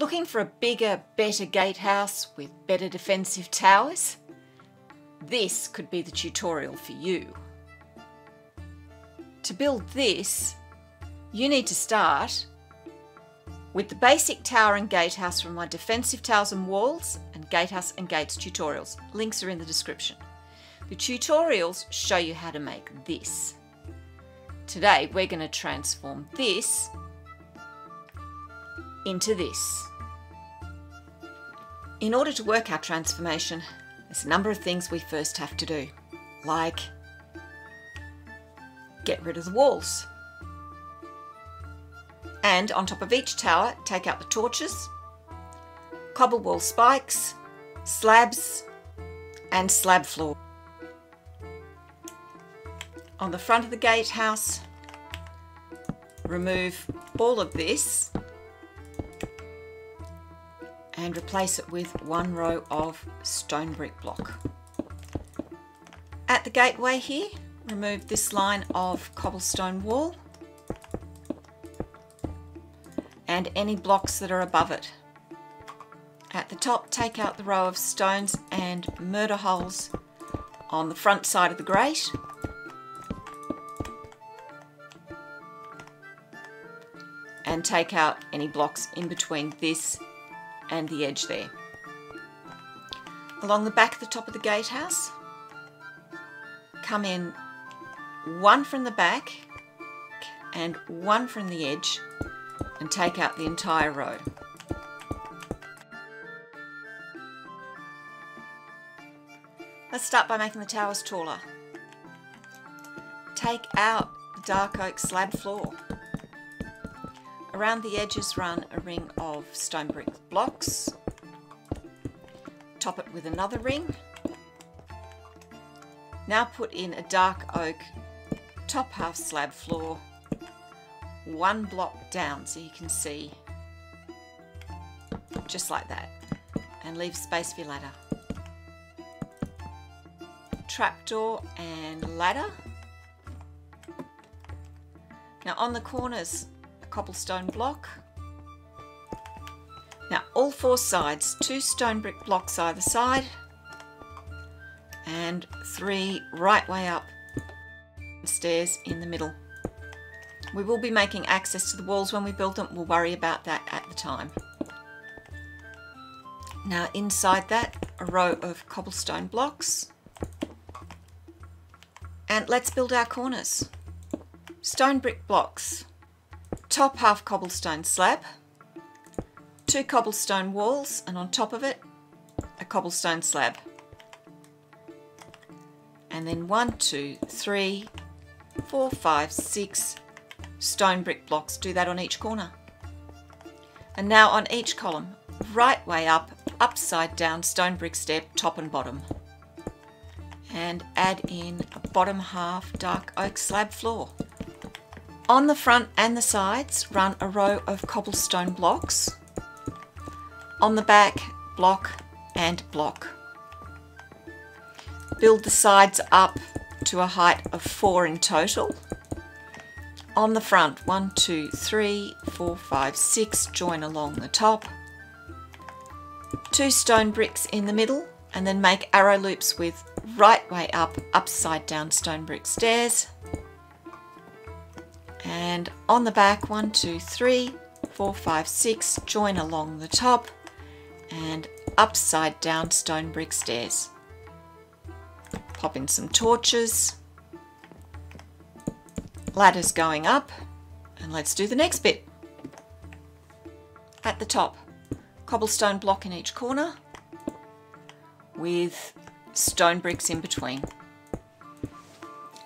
Looking for a bigger, better gatehouse with better defensive towers? This could be the tutorial for you. To build this, you need to start with the basic tower and gatehouse from my defensive towers and walls and gatehouse and gates tutorials. Links are in the description. The tutorials show you how to make this. Today we're going to transform this into this. In order to work our transformation, there's a number of things we first have to do, like get rid of the walls. And on top of each tower, take out the torches, cobble wall spikes, slabs, and slab floor. On the front of the gatehouse, remove all of this and replace it with one row of stone brick block. At the gateway here, remove this line of cobblestone wall and any blocks that are above it. At the top, take out the row of stones and murder holes on the front side of the grate. And take out any blocks in between this and the edge there. Along the back of the top of the gatehouse, come in one from the back and one from the edge, and take out the entire row. Let's start by making the towers taller. Take out the dark oak slab floor. Around the edges run a ring of stone brick blocks. Top it with another ring. Now put in a dark oak top half slab floor, one block down, so you can see, just like that, and leave space for your ladder. Trapdoor and ladder. Now on the corners, a cobblestone block. Now all four sides, two stone brick blocks either side, and three right way up stairs in the middle. We will be making access to the walls when we build them. We'll worry about that at the time. Now inside that, a row of cobblestone blocks. And let's build our corners. Stone brick blocks. Top half cobblestone slab. Two cobblestone walls, and on top of it, a cobblestone slab. And then 1, 2, 3, 4, 5, 6, stone brick blocks. Do that on each corner. And now on each column, right way up, upside down, stone brick step, top and bottom. And add in a bottom half dark oak slab floor. On the front and the sides run a row of cobblestone blocks. On the back, block and block. Build the sides up to a height of 4 in total. On the front, 1, 2, 3, 4, 5, 6, join along the top. Two stone bricks in the middle, and then make arrow loops with right way up, upside down stone brick stairs. And on the back, 1, 2, 3, 4, 5, 6, join along the top and upside down stone brick stairs. Pop in some torches. Ladders going up, and let's do the next bit. At the top, cobblestone block in each corner with stone bricks in between.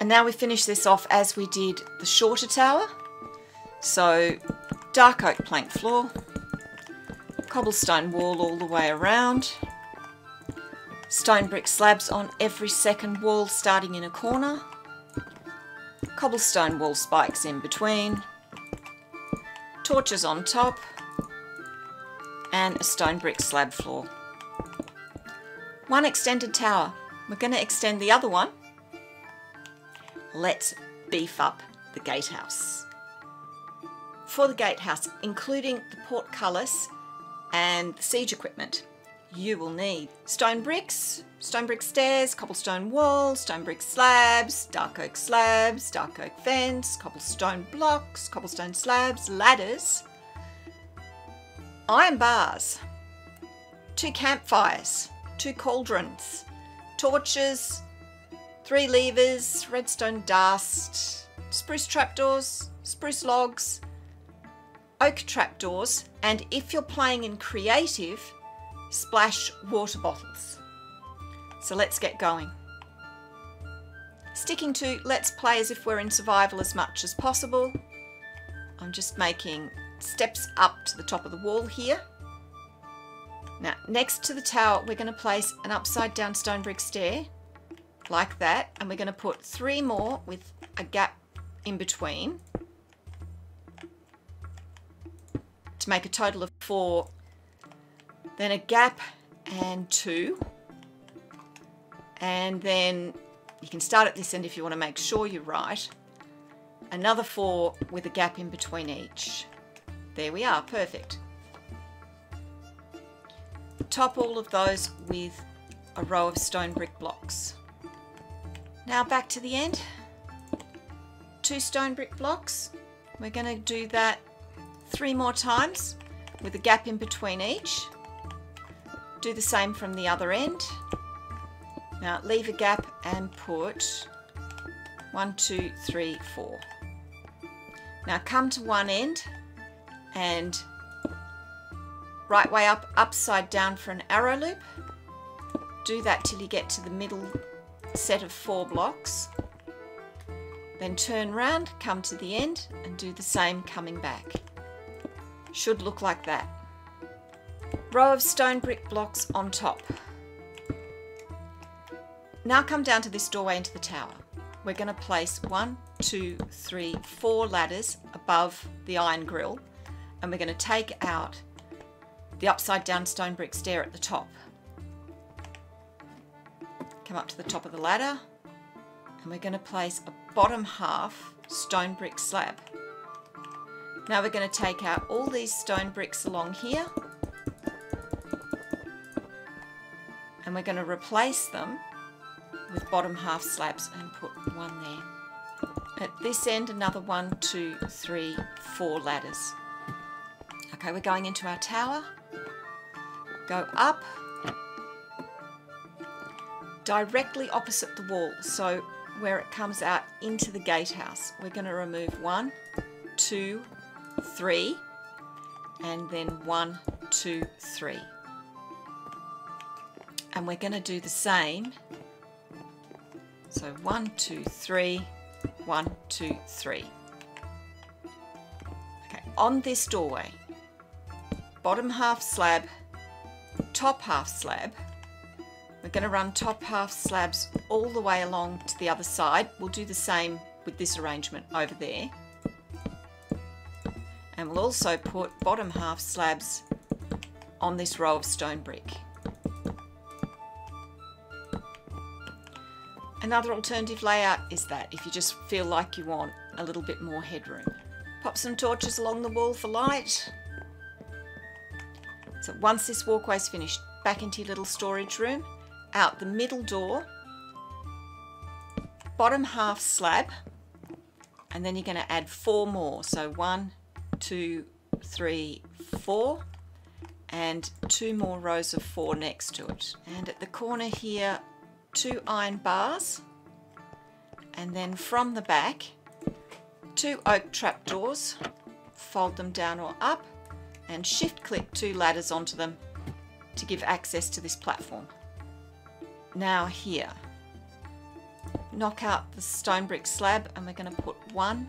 And now we finish this off as we did the shorter tower. So dark oak plank floor, cobblestone wall all the way around, stone brick slabs on every second wall starting in a corner, cobblestone wall spikes in between, torches on top, and a stone brick slab floor. One extended tower. We're going to extend the other one. Let's beef up the gatehouse. For the gatehouse, including the portcullis and the siege equipment. You will need stone brick stairs, cobblestone walls, stone brick slabs, dark oak fence, cobblestone blocks, cobblestone slabs, ladders, iron bars, 2 campfires, 2 cauldrons, torches, 3 levers, redstone dust, spruce trapdoors, spruce logs, oak trapdoors, and if you're playing in creative, splash water bottles. So let's get going. Sticking to let's play as if we're in survival as much as possible. I'm just making steps up to the top of the wall here. Now, next to the tower, we're going to place an upside down stone brick stair like that, and we're going to put 3 more with a gap in between to make a total of 4. Then a gap and 2, and then you can start at this end if you want to make sure you're right. Another 4 with a gap in between each. There we are, perfect. Top all of those with a row of stone brick blocks. Now back to the end, 2 stone brick blocks. We're going to do that 3 more times with a gap in between each. Do the same from the other end. Now leave a gap and put 1, 2, 3, 4. Now come to one end and right way up, upside down for an arrow loop. Do that till you get to the middle set of 4 blocks. Then turn round, come to the end and do the same coming back. Should look like that. Row of stone brick blocks on top. Now come down to this doorway into the tower. We're going to place 1, 2, 3, 4 ladders above the iron grill, and we're going to take out the upside down stone brick stair at the top. Come up to the top of the ladder and we're going to place a bottom half stone brick slab. Now we're going to take out all these stone bricks along here, and we're going to replace them with bottom half slabs and put 1 there. At this end, another 1, 2, 3, 4 ladders. Okay, we're going into our tower. Go up, directly opposite the wall, so where it comes out into the gatehouse. We're going to remove 1, 2, 3, and then 1, 2, 3. And we're going to do the same. So 1, 2, 3, 1, 2, 3. Okay, on this doorway, bottom half slab, top half slab. We're going to run top half slabs all the way along to the other side. We'll do the same with this arrangement over there. And we'll also put bottom half slabs on this row of stone brick. Another alternative layout is that if you just feel like you want a little bit more headroom. Pop some torches along the wall for light. So once this walkway's finished, back into your little storage room, out the middle door, bottom half slab, and then you're going to add 4 more. So 1, 2, 3, 4, and 2 more rows of 4 next to it. And at the corner here, 2 iron bars, and then from the back, 2 oak trapdoors. Fold them down or up and shift click 2 ladders onto them to give access to this platform. Now here, knock out the stone brick slab, and we're going to put 1,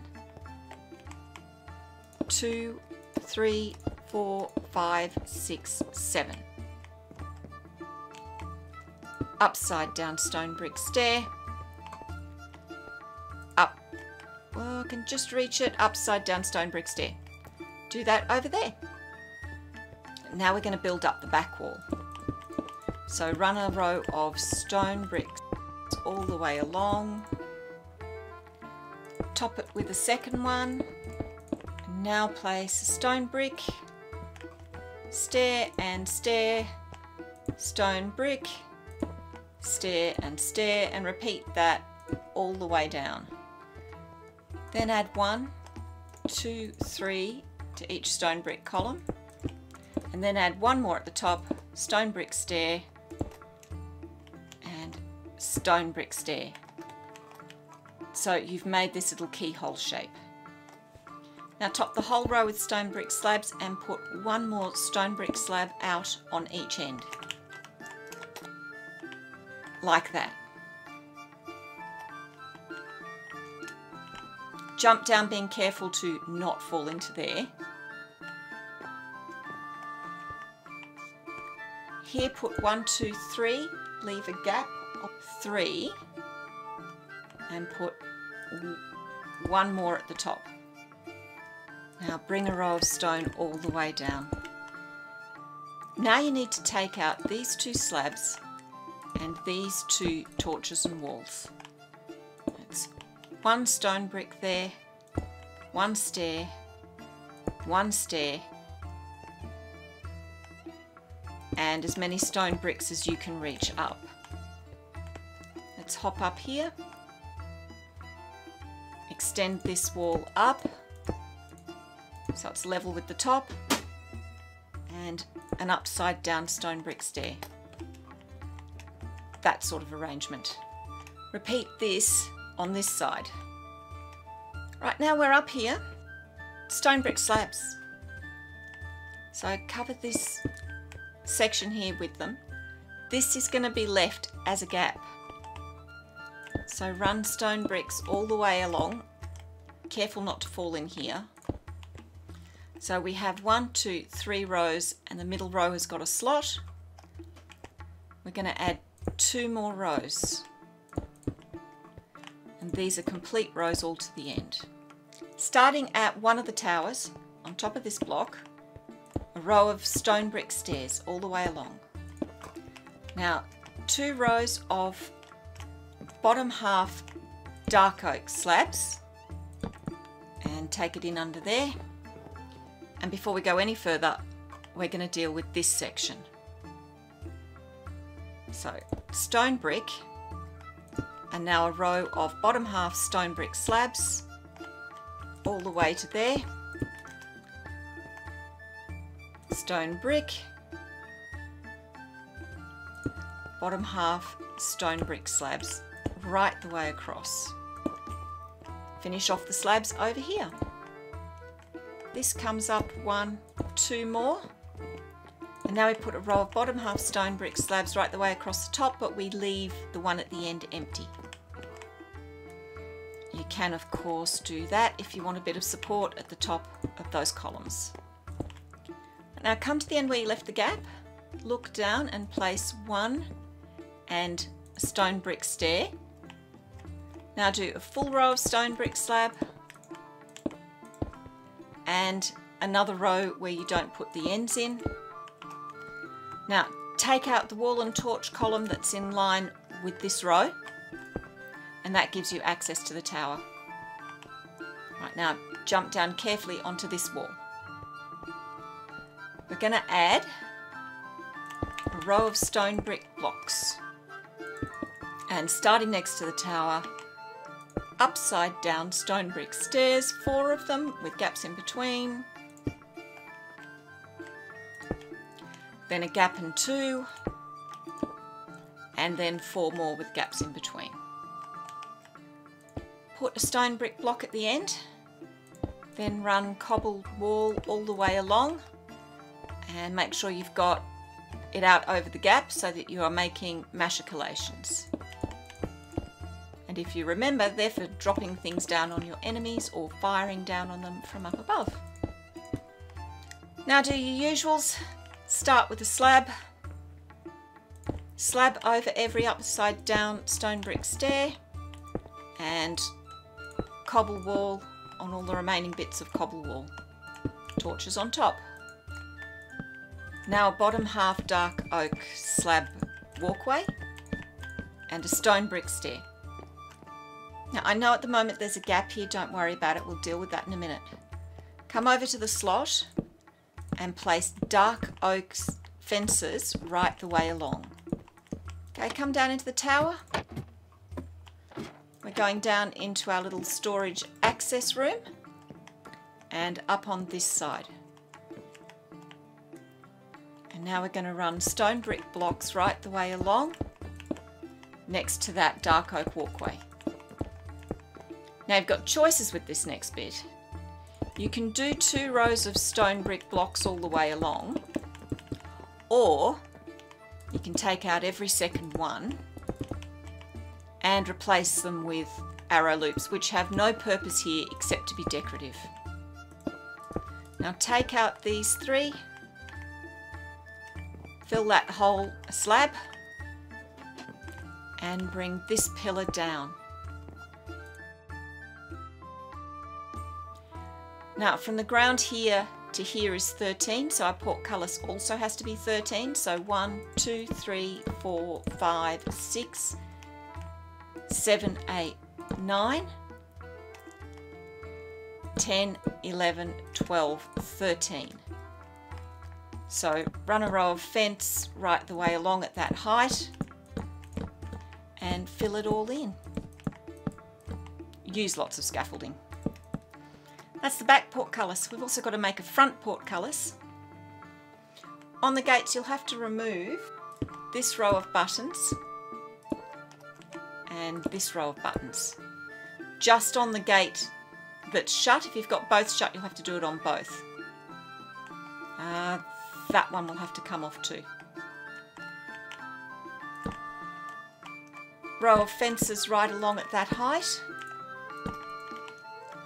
2, 3, 4, 5, 6, 7 upside down stone brick stair, up, well, I can just reach it, upside down stone brick stair. Do that over there. Now we're going to build up the back wall. So run a row of stone bricks all the way along, top it with a second one, and now place a stone brick, stair and stair, stone brick, stair, and repeat that all the way down. Then add 1, 2, 3 to each stone brick column, and then add one more at the top, stone brick stair and stone brick stair. So you've made this little keyhole shape. Now top the whole row with stone brick slabs and put one more stone brick slab out on each end. Like that. Jump down, being careful to not fall into there. Here put 1, 2, 3, leave a gap of 3 and put one more at the top. Now bring a row of stone all the way down. Now you need to take out these two slabs and these two torches and walls. That's one stone brick there, one stair, and as many stone bricks as you can reach up. Let's hop up here, extend this wall up so it's level with the top, and an upside down stone brick stair. That sort of arrangement. Repeat this on this side. Right, now we're up here, stone brick slabs. So I cover this section here with them. This is going to be left as a gap. So run stone bricks all the way along. Careful not to fall in here. So we have 1, 2, 3 rows, and the middle row has got a slot. We're going to add 2 more rows, and these are complete rows all to the end. Starting at one of the towers, on top of this block, a row of stone brick stairs all the way along. Now 2 rows of bottom half dark oak slabs, and take it in under there. And before we go any further, we're going to deal with this section. So stone brick, and now a row of bottom half stone brick slabs all the way to there. Stone brick, bottom half stone brick slabs right the way across. Finish off the slabs over here. This comes up 1, 2 more, and now we put a row of bottom half stone brick slabs right the way across the top, but we leave the one at the end empty. You can of course do that if you want a bit of support at the top of those columns. Now come to the end where you left the gap, look down and place 1 and a stone brick stair. Now do a full row of stone brick slab, and another row where you don't put the ends in. Now take out the wall and torch column that's in line with this row, and that gives you access to the tower. Right, now jump down carefully onto this wall. We're going to add a row of stone brick blocks, and starting next to the tower, upside down stone brick stairs, 4 of them with gaps in between, then a gap and 2, and then 4 more with gaps in between. Put a stone brick block at the end, then run cobbled wall all the way along, and make sure you've got it out over the gap so that you are making machicolations. And if you remember, they're for dropping things down on your enemies or firing down on them from up above. Now do your usuals. Start with a slab. Slab over every upside down stone brick stair, and cobble wall on all the remaining bits of cobble wall. Torches on top. Now a bottom half dark oak slab walkway and a stone brick stair. Now I know at the moment there's a gap here, don't worry about it, we'll deal with that in a minute. Come over to the slot and place dark oak fences right the way along. Okay, come down into the tower. We're going down into our little storage access room and up on this side. And now we're going to run stone brick blocks right the way along next to that dark oak walkway. Now you've got choices with this next bit. You can do 2 rows of stone brick blocks all the way along, or you can take out every second one and replace them with arrow loops, which have no purpose here except to be decorative. Now take out these 3, fill that whole slab, and bring this pillar down. Now from the ground here to here is 13, so our portcullis also has to be 13. So 1, 2, 3, 4, 5, 6, 7, 8, 9, 10, 11, 12, 13. So run a row of fence right the way along at that height and fill it all in. Use lots of scaffolding. That's the back portcullis. We've also got to make a front portcullis. On the gates you'll have to remove this row of buttons and this row of buttons. Just on the gate that's shut, if you've got both shut, you'll have to do it on both. That one will have to come off too. Row of fences right along at that height.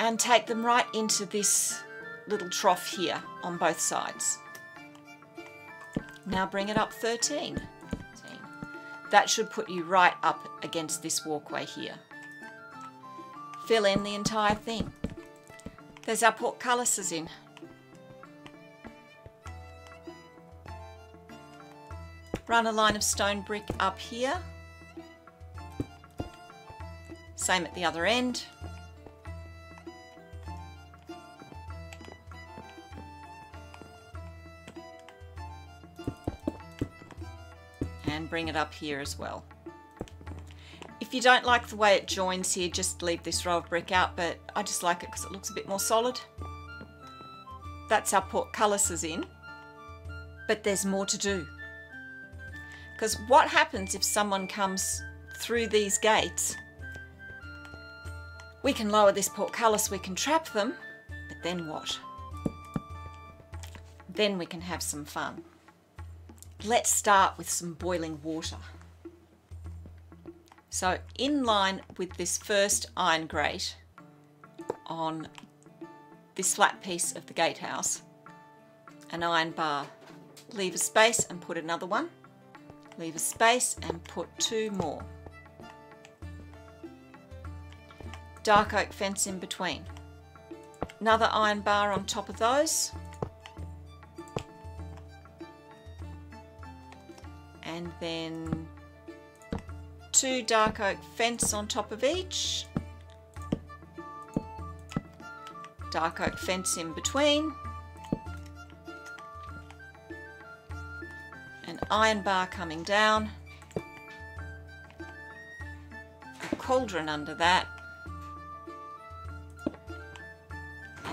And take them right into this little trough here on both sides. Now bring it up 13. That should put you right up against this walkway here. Fill in the entire thing. There's our portcullises in. Run a line of stone brick up here. Same at the other end. And bring it up here as well. If you don't like the way it joins here, just leave this row of brick out, but I just like it because it looks a bit more solid. That's our portcullises in, but there's more to do. Because what happens if someone comes through these gates? We can lower this portcullis, we can trap them, but then what? Then we can have some fun. Let's start with some boiling water. So in line with this first iron grate on this flat piece of the gatehouse, an iron bar, leave a space and put another one, leave a space and put 2 more. Dark oak fence in between. Another iron bar on top of those. And then 2 dark oak fence on top of each. Dark oak fence in between. An iron bar coming down. A cauldron under that.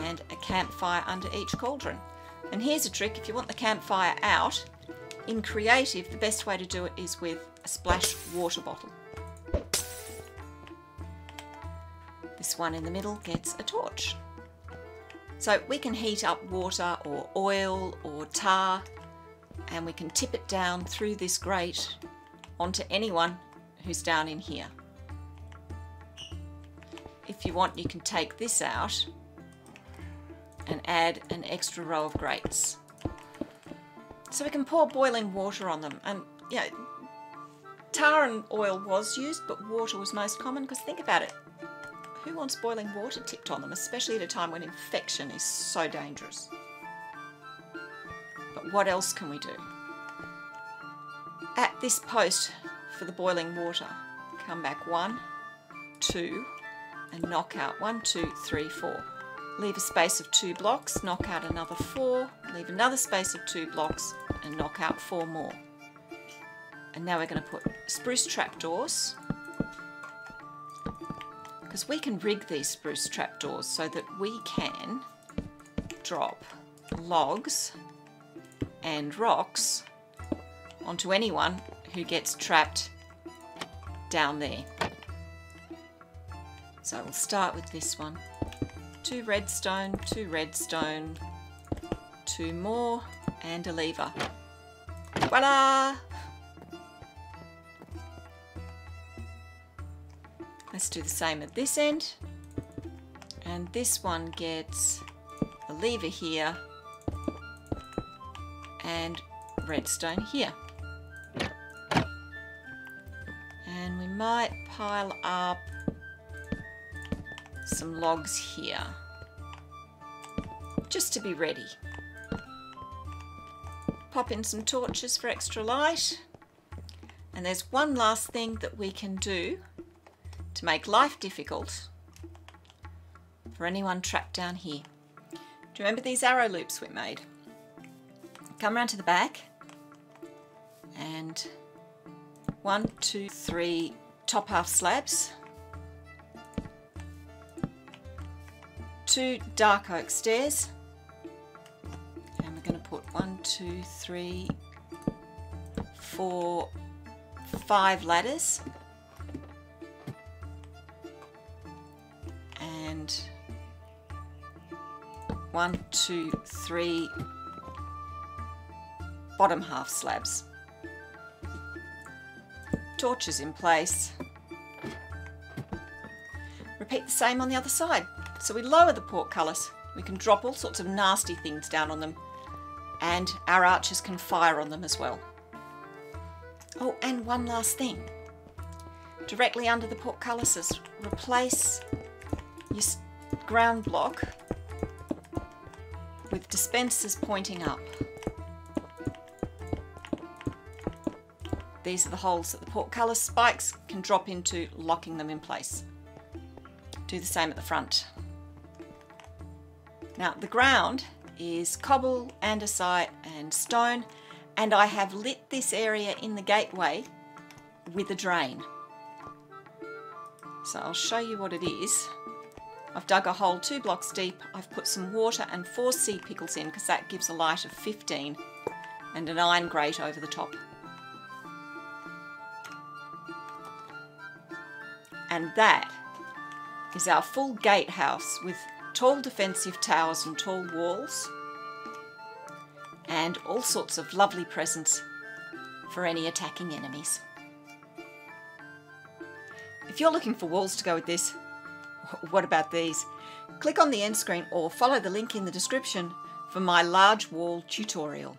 And a campfire under each cauldron. And here's a trick, if you want the campfire out, in creative, the best way to do it is with a splash water bottle. This one in the middle gets a torch. So we can heat up water or oil or tar, and we can tip it down through this grate onto anyone who's down in here. If you want, you can take this out and add an extra row of grates. So we can pour boiling water on them, and you know, tar and oil was used, but water was most common, because think about it, who wants boiling water tipped on them, especially at a time when infection is so dangerous? But what else can we do? At this post for the boiling water, come back 1, 2, and knock out 1, 2, 3, 4. leave a space of 2 blocks, knock out another 4, leave another space of 2 blocks and knock out 4 more. And now we're going to put spruce trapdoors, because we can rig these spruce trapdoors so that we can drop logs and rocks onto anyone who gets trapped down there. So we'll start with this one. 2 redstone, 2 redstone, 2 more, and a lever. Voila! Let's do the same at this end. And this one gets a lever here and redstone here. And we might pile up some logs here, just to be ready. Pop in some torches for extra light. And there's one last thing that we can do to make life difficult for anyone trapped down here. Do you remember these arrow loops we made? Come around to the back and 1, 2, 3 top half slabs, 2 dark oak stairs, and we're going to put 1, 2, 3, 4, 5 ladders and 1, 2, 3 bottom half slabs. Torches in place. Repeat the same on the other side. So we lower the portcullis, we can drop all sorts of nasty things down on them, and our archers can fire on them as well. Oh, and one last thing. Directly under the portcullises, replace your ground block with dispensers pointing up. These are the holes that the portcullis spikes can drop into, locking them in place. Do the same at the front. Now the ground is cobble, andesite and stone, and I have lit this area in the gateway with a drain. So I'll show you what it is. I've dug a hole 2 blocks deep, I've put some water and 4 sea pickles in because that gives a light of 15 and an iron grate over the top. And that is our full gatehouse with tall defensive towers and tall walls and all sorts of lovely presents for any attacking enemies. If you're looking for walls to go with this, what about these? Click on the end screen or follow the link in the description for my large wall tutorial.